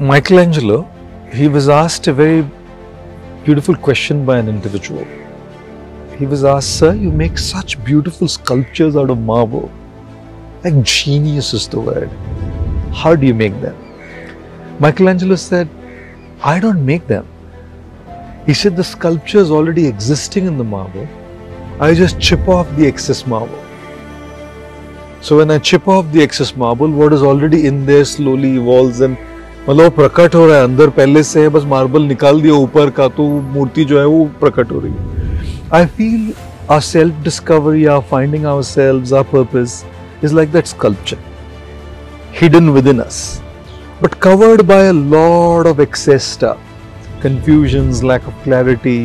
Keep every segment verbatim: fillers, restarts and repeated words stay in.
Michelangelo, he was asked a very beautiful question by an individual. He was asked, "Sir, you make such beautiful sculptures out of marble. Like genius is the word. How do you make them?" Michelangelo said, "I don't make them." He said, "The sculpture is already existing in the marble. I just chip off the excess marble. So when I chip off the excess marble, what is already in there slowly evolves and मतलब प्रकट हो रहा है अंदर पहले से है बस मार्बल निकाल दिया ऊपर का तो मूर्ति जो है वो प्रकट हो रही है। I feel our self-discovery, our finding ourselves, our purpose is like that sculpture, hidden within us, but covered by a lot of excess stuff, confusions, lack of clarity,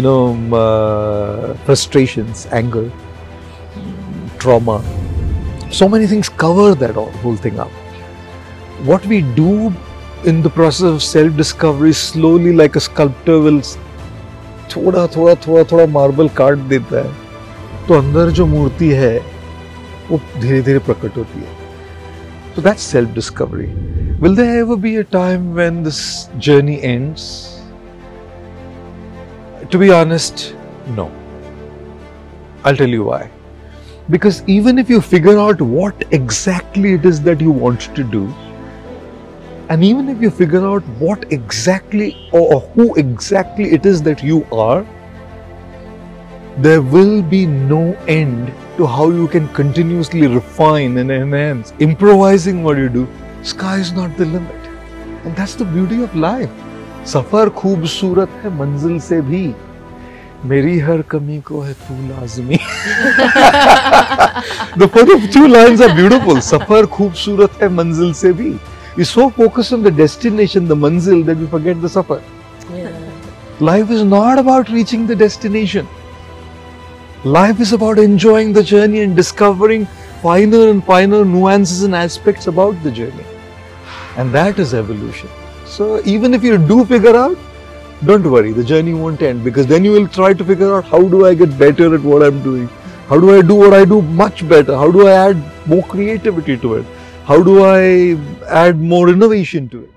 you know, uh, frustrations, anger, trauma. So many things cover that whole thing up. What we do in the process of self-discovery slowly, like a sculptor will thoda thoda thoda thoda marble काट देता है, तो अंदर जो मूर्ति है वो धीरे-धीरे प्रकट होती है. So that's self-discovery. Will there ever be a time when this journey ends? To be honest, no. I'll tell you why. Because even if you figure out what exactly it is that you want to do, and even if you figure out what exactly or who exactly it is that you are, there will be no end to how you can continuously refine and enhance. Improvising what you do, sky is not the limit. And that's the beauty of life. Safar khoobsurat hai manzil se bhi. Meri har kami ko hai tu lazmi. The first two lines are beautiful. Safar khoobsurat hai manzil se bhi. We're so focused on the destination, the manzil, that we forget the safar. Yeah. Life is not about reaching the destination. Life is about enjoying the journey and discovering finer and finer nuances and aspects about the journey. And that is evolution. So even if you do figure out, don't worry, the journey won't end, because then you will try to figure out how do I get better at what I'm doing? How do I do what I do much better? How do I add more creativity to it? How do I add more innovation to it?